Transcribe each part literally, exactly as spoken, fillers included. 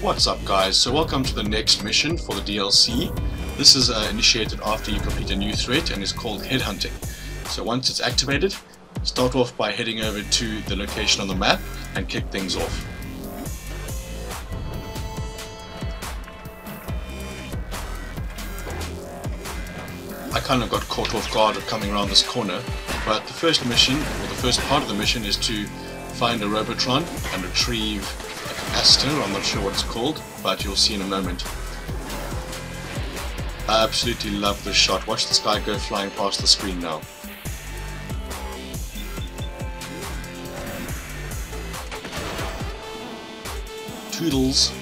What's up guys, so welcome to the next mission for the D L C. This is uh, initiated after you complete a new threat and is called Headhunting. So once it's activated, start off by heading over to the location on the map and kick things off. I kind of got caught off guard of coming around this corner, but the first mission, or the first part of the mission, is to find a Robotron and retrieve a capacitor. I'm not sure what it's called, but you'll see in a moment. I absolutely love this shot. Watch this guy go flying past the screen now. Toodles.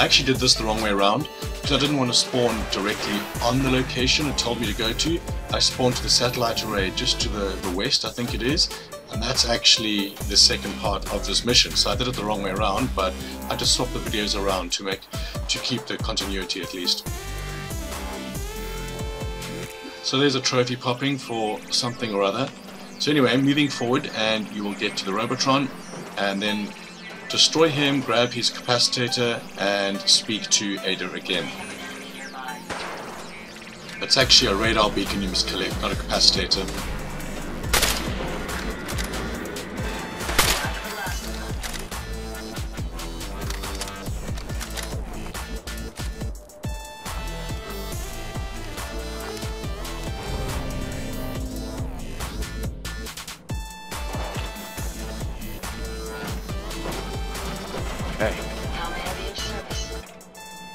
I actually did this the wrong way around. I didn't want to spawn directly on the location it told me to go to. I spawned to the satellite array just to the, the west, I think it is, and that's actually the second part of this mission. So I did it the wrong way around, but I just swapped the videos around to make to keep the continuity at least. So there's a trophy popping for something or other. So anyway, moving forward, and you will get to the Robotron and then destroy him, grab his capacitor, and speak to Ada again. It's actually a radar beacon you must collect, not a capacitor. Hey.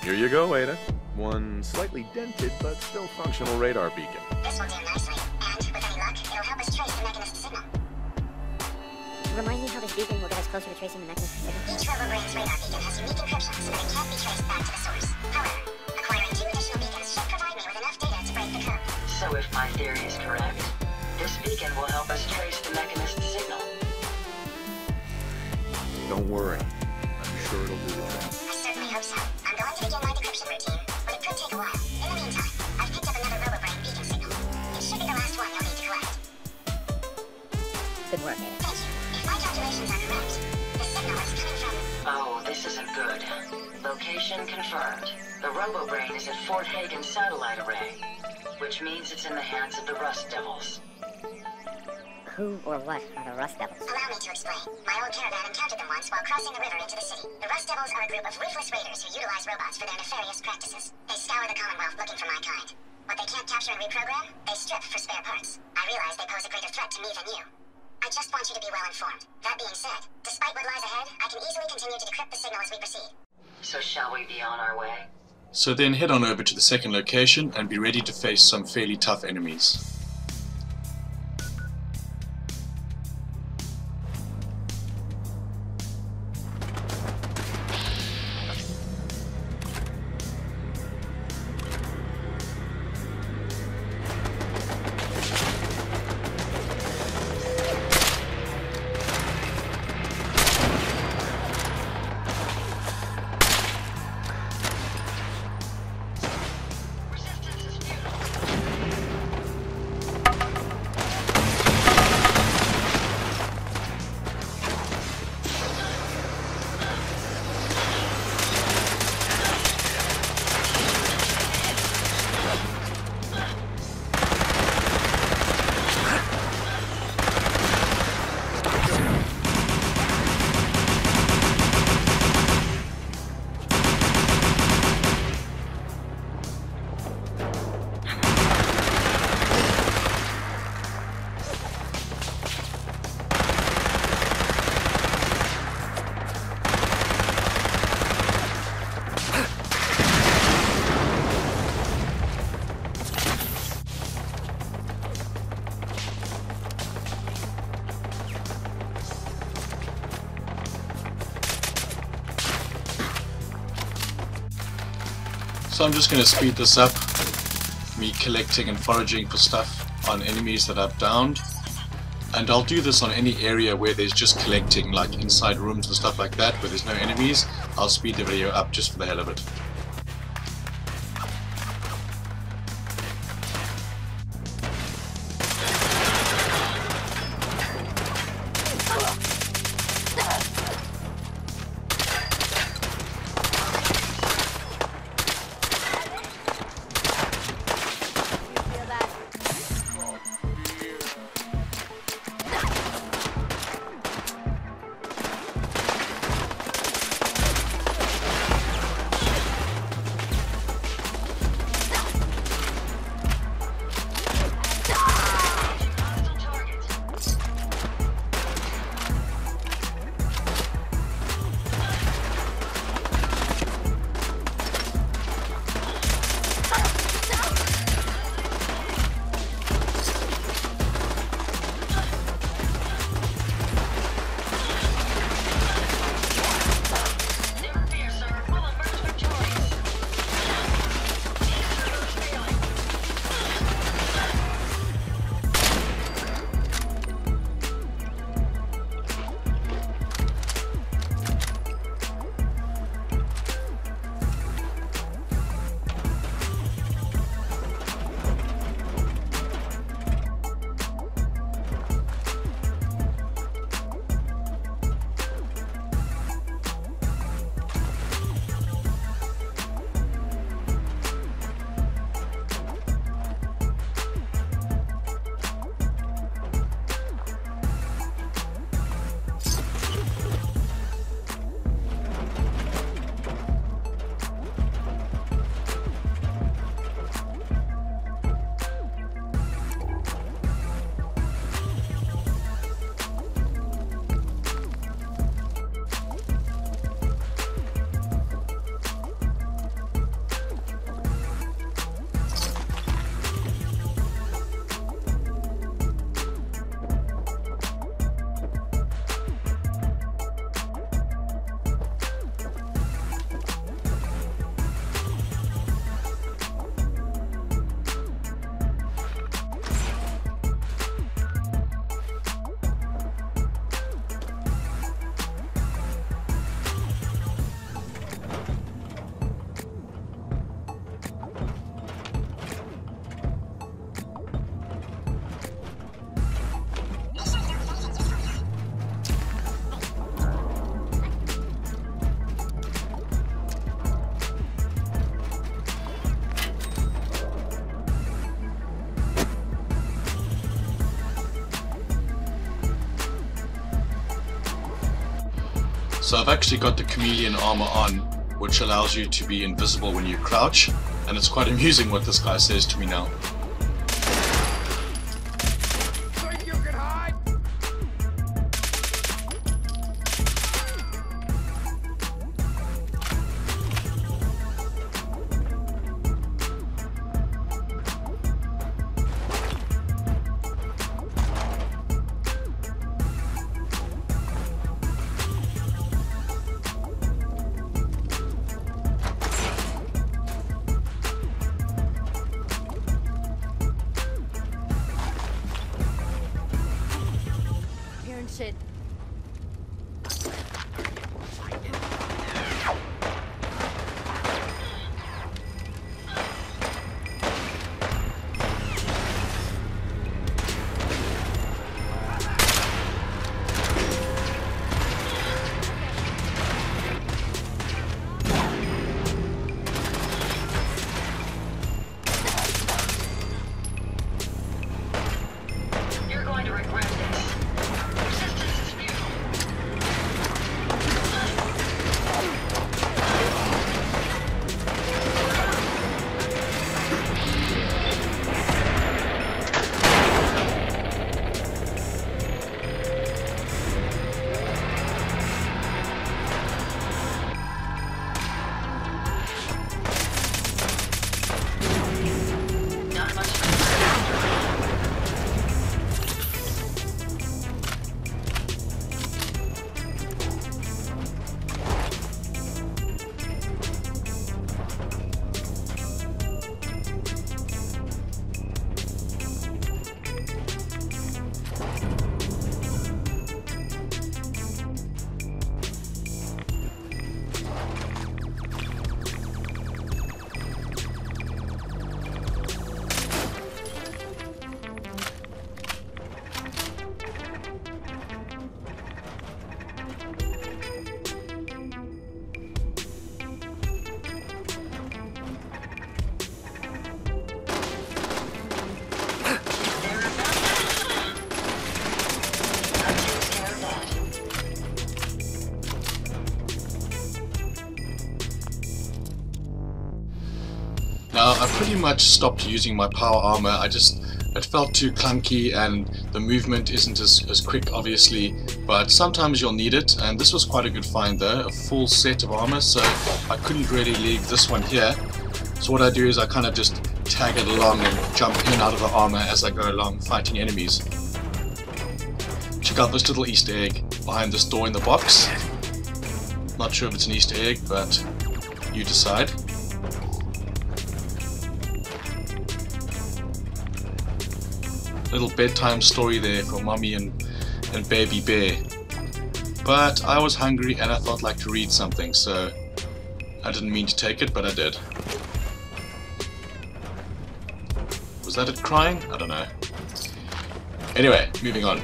Here you go, Ada. One slightly dented but still functional radar beacon. This one's in last night, and with any luck, it'll help us trace the mechanist signal. Remind me how this beacon will get us closer to tracing the mechanist signal. Each RoboBrain's radar beacon has unique encryption so that it can't be traced back to the source. However, acquiring two additional beacons should provide me with enough data to break the code. So if my theory is correct, this beacon will help us trace the mechanist signal. Don't worry. It'll do the job. I certainly hope so. I'm going to begin my decryption routine, but it could take a while. In the meantime, I've picked up another RoboBrain beacon signal. It should be the last one you'll need to collect. Good work, Ada. Thank you. If my calculations are correct, the signal is coming from... Oh, this isn't good. Location confirmed. The RoboBrain is at Fort Hagen Satellite Array, which means it's in the hands of the Rust Devils. Who or what are the Rust Devils? Allow me to explain. My old caravan encountered them once while crossing the river into the city. The Rust Devils are a group of ruthless raiders who utilize robots for their nefarious practices. They scour the Commonwealth looking for my kind. What they can't capture and reprogram, they strip for spare parts. I realize they pose a greater threat to me than you. I just want you to be well informed. That being said, despite what lies ahead, I can easily continue to decrypt the signal as we proceed. So shall we be on our way? So then head on over to the second location and be ready to face some fairly tough enemies. So I'm just going to speed this up, me collecting and foraging for stuff on enemies that I've downed, and I'll do this on any area where there's just collecting, like inside rooms and stuff like that where there's no enemies. I'll speed the video up just for the hell of it. So I've actually got the chameleon armor on, which allows you to be invisible when you crouch, and it's quite amusing what this guy says to me now. Think you can hide? Shit. Now, I pretty much stopped using my power armor. I just, it felt too clunky and the movement isn't as, as quick, obviously, but sometimes you'll need it, and this was quite a good find though, a full set of armor, so I couldn't really leave this one here. So what I do is I kind of just tag it along and jump in and out of the armor as I go along fighting enemies. Check out this little Easter egg behind this door in the box. Not sure if it's an Easter egg, but you decide. Little bedtime story there for mummy and, and baby bear. But I was hungry and I thought I'd like to read something, so I didn't mean to take it, but I did. Was that it crying? I don't know. Anyway, moving on.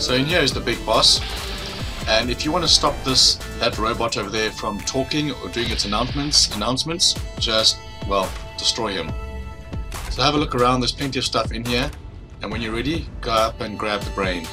So Neo is the big boss, and if you want to stop this that robot over there from talking or doing its announcements, announcements, just, well, destroy him. So have a look around, there's plenty of stuff in here, and when you're ready, go up and grab the brain.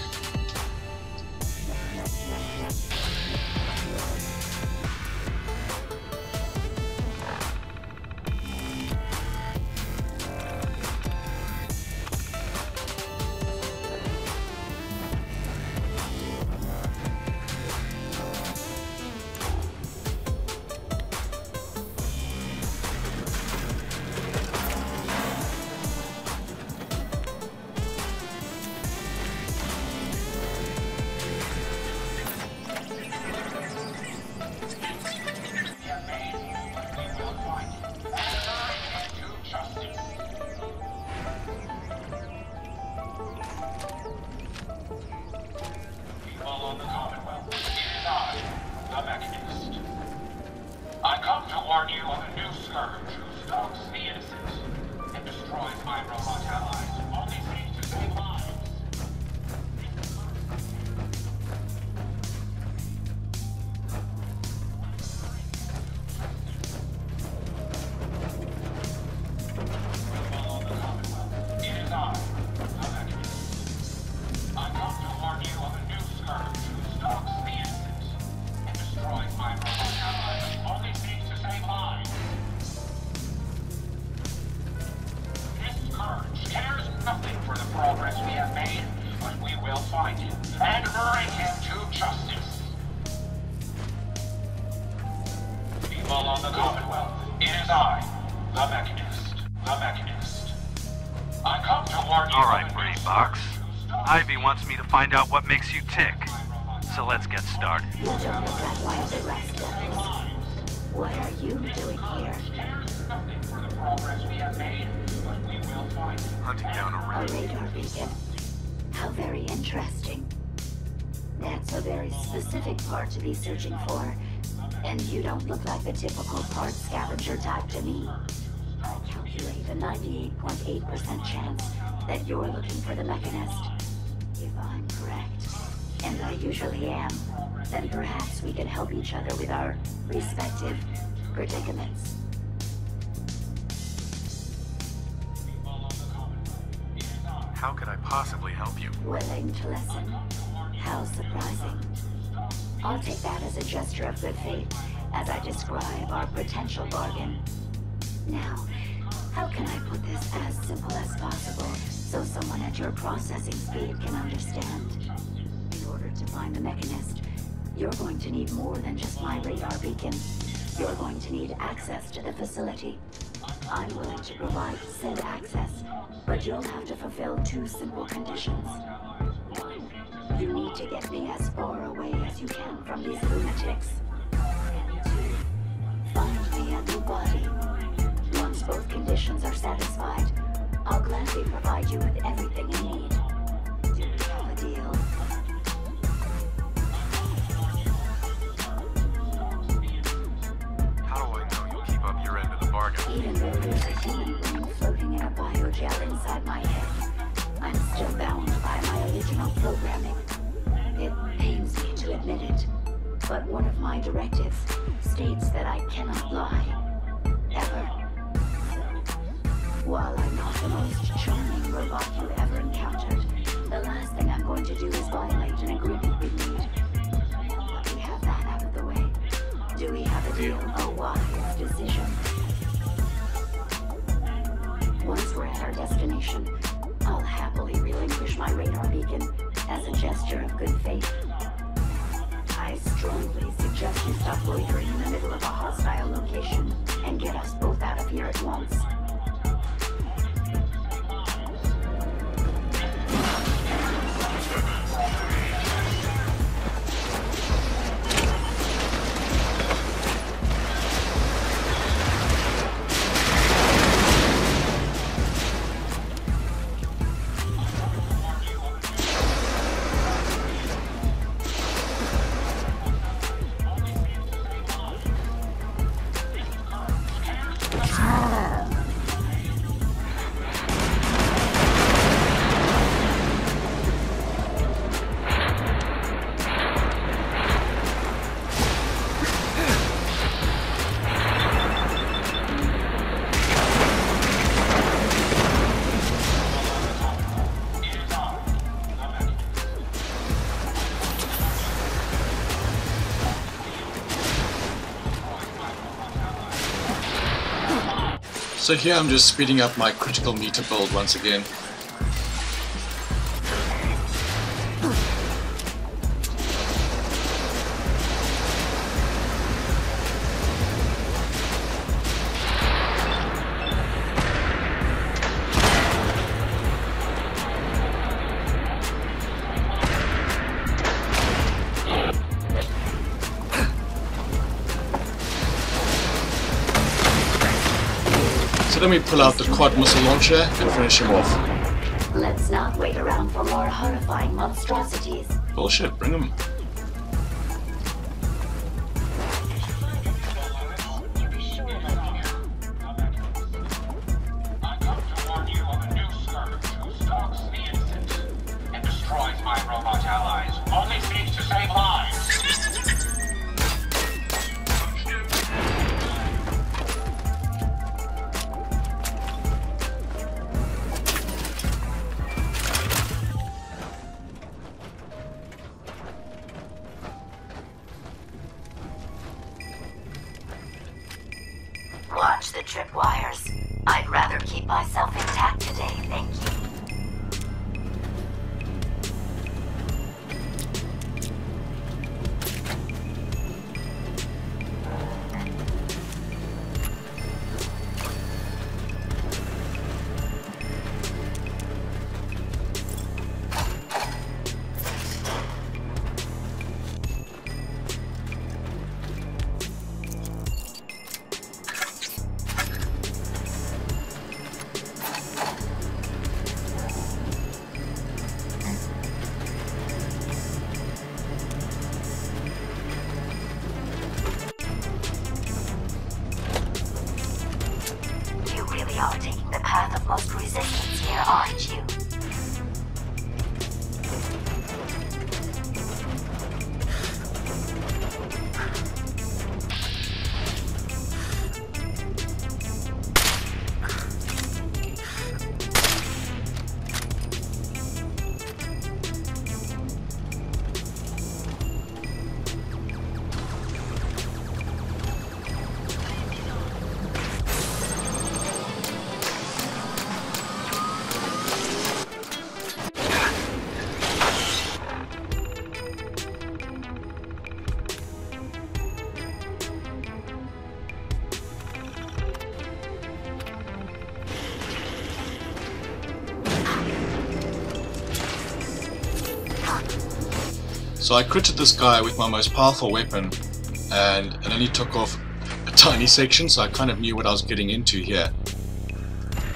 Alright, Brain Box. Ivy wants me to find out what makes you tick. So let's get started. You don't look like one of the Rust Devils. What are you doing here? Hunting down a radar beacon. How very interesting. That's a very specific part to be searching for. And you don't look like the typical part scavenger type to me. I calculate a ninety-eight point eight percent chance that you're looking for the mechanist, if I'm correct, and I usually am. Then perhaps we can help each other with our respective predicaments. How could I possibly help you? Willing to listen. How surprising. I'll take that as a gesture of good faith, as I describe our potential bargain. Now, how can I put this as simple as possible so someone at your processing speed can understand? In order to find the mechanist, you're going to need more than just my radar beacon. You're going to need access to the facility. I'm willing to provide said access, but you'll have to fulfill two simple conditions. One, you need to get me as far away as you can from these lunatics. And two, find me a new body. Once both conditions are satisfied, I'll gladly provide you with everything you need. Do we have a deal? How do I know you'll keep up your end of the bargain? Even though there's a human being floating in a biogel inside my head, I'm still bound by my original programming. It pains me to admit it, but one of my directives states that I cannot lie. Ever. While I'm not the most charming robot you ever encountered, the last thing I'm going to do is violate an agreement we made. But we have that out of the way. Do we have a deal? A wise decision. Once we're at our destination, I'll happily relinquish my radar beacon as a gesture of good faith. I strongly suggest you stop loitering in the middle of a hostile location and get us both out of here at once. So here I'm just speeding up my critical meter build once again. So then we pull out the quad missile launcher and finish him off. Let's not wait around for more horrifying monstrosities. Bullshit, bring them. Watch the tripwires. I'd rather keep myself intact today, thank you. So I critted this guy with my most powerful weapon and it only took off a tiny section, so I kind of knew what I was getting into here.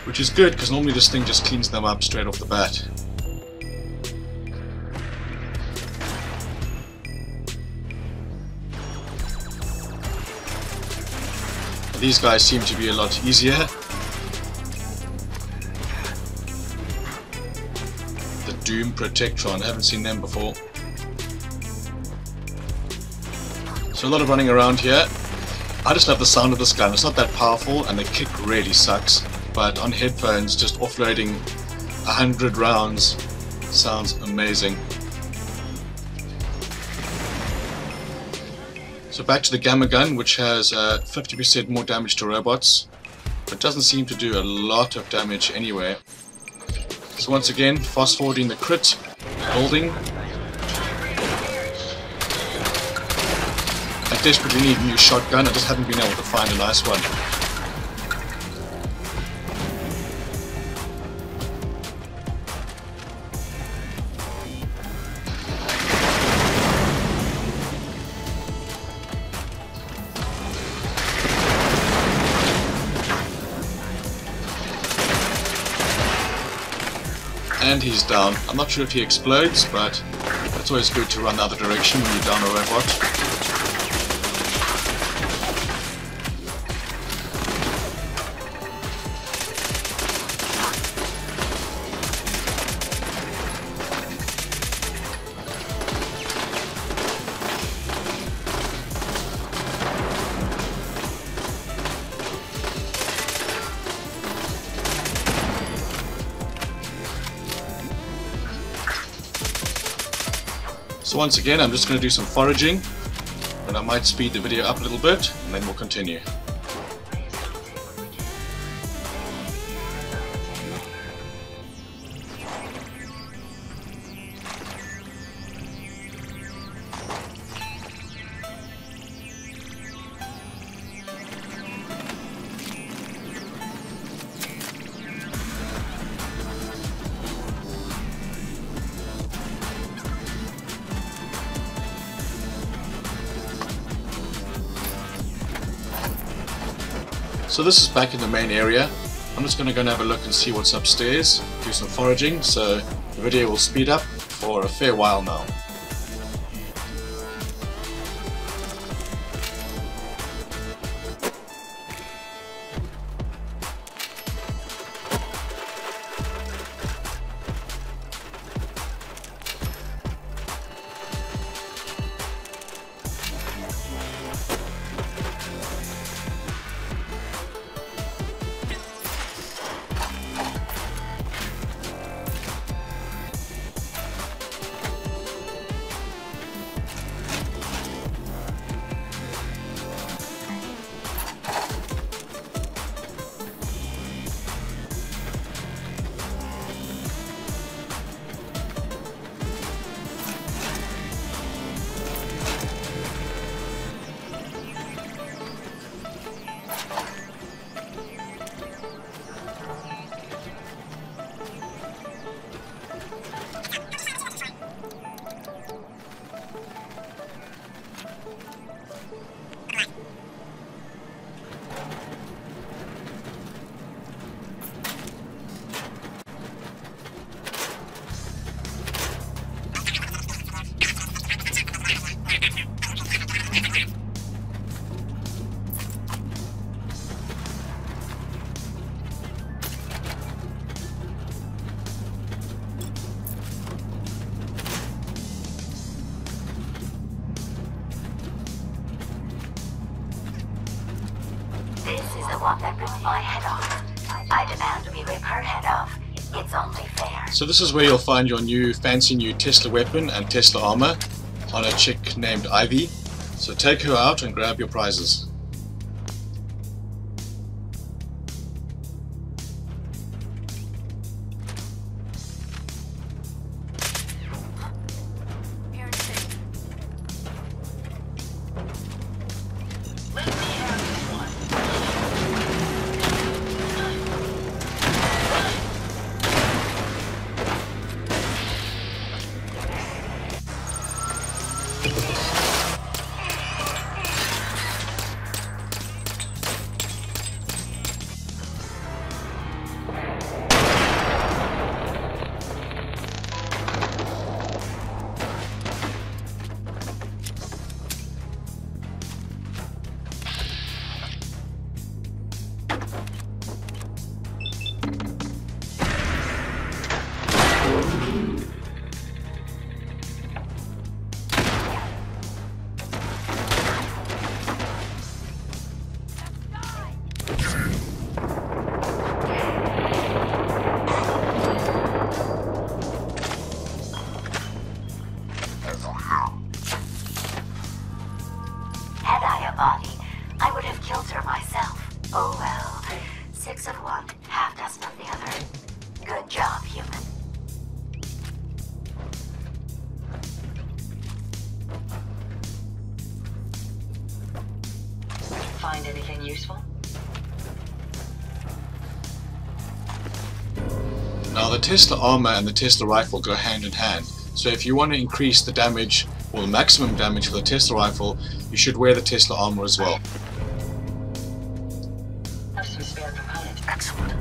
Which is good, because normally this thing just cleans them up straight off the bat. These guys seem to be a lot easier. The Doom Protectron, I haven't seen them before. So a lot of running around here. I just love the sound of this gun. It's not that powerful and the kick really sucks, but on headphones just offloading a hundred rounds sounds amazing. So back to the Gamma gun, which has fifty percent uh, more damage to robots, but doesn't seem to do a lot of damage anywhere. So once again, fast forwarding the crit, holding. I desperately need a new shotgun, I just haven't been able to find a nice one. And he's down. I'm not sure if he explodes, but it's always good to run the other direction when you're down a robot. So once again, I'm just going to do some foraging, and I might speed the video up a little bit, and then we'll continue. So this is back in the main area. I'm just going to go and have a look and see what's upstairs, do some foraging, so the video will speed up for a fair while now. So this is where you'll find your new fancy new Tesla weapon and Tesla armor on a chick named Ivy. So take her out and grab your prizes. Find anything useful? Now the Tesla armor and the Tesla rifle go hand in hand, so if you want to increase the damage or the maximum damage for the Tesla rifle, you should wear the Tesla armor as well. Have some spare components. Excellent.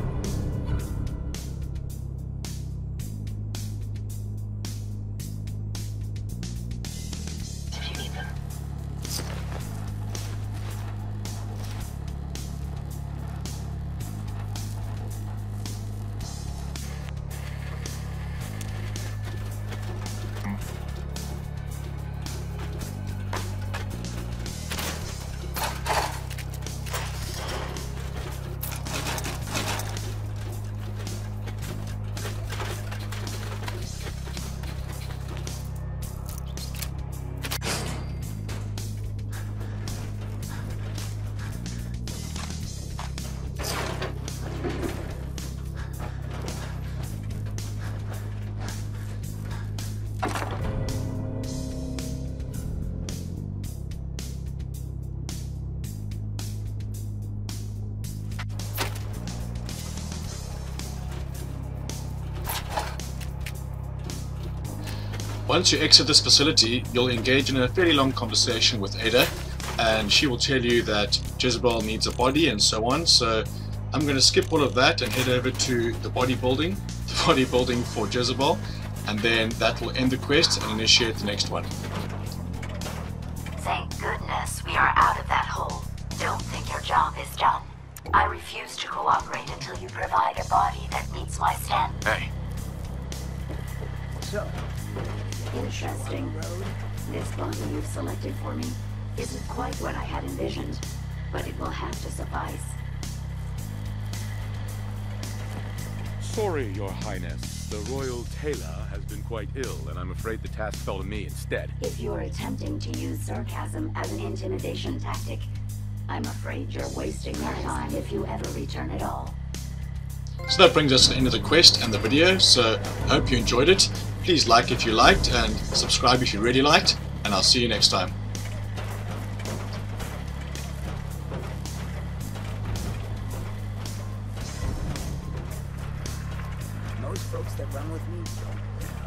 Once you exit this facility, you'll engage in a fairly long conversation with Ada, and she will tell you that Jezebel needs a body and so on. So I'm going to skip all of that and head over to the body building, the body building for Jezebel, and then that will end the quest and initiate the next one. Thank goodness we are out of that hole. Don't think your job is done. I refuse to cooperate until you provide a body that meets my standards. Hey. So, interesting. This body you've selected for me isn't quite what I had envisioned, but it will have to suffice. Sorry, Your Highness. The royal tailor has been quite ill, and I'm afraid the task fell to me instead. If you're attempting to use sarcasm as an intimidation tactic, I'm afraid you're wasting your time if you ever return at all. So that brings us to the end of the quest and the video, so I hope you enjoyed it. Please like if you liked, and subscribe if you really liked, and I'll see you next time. Most folks that run with me don't.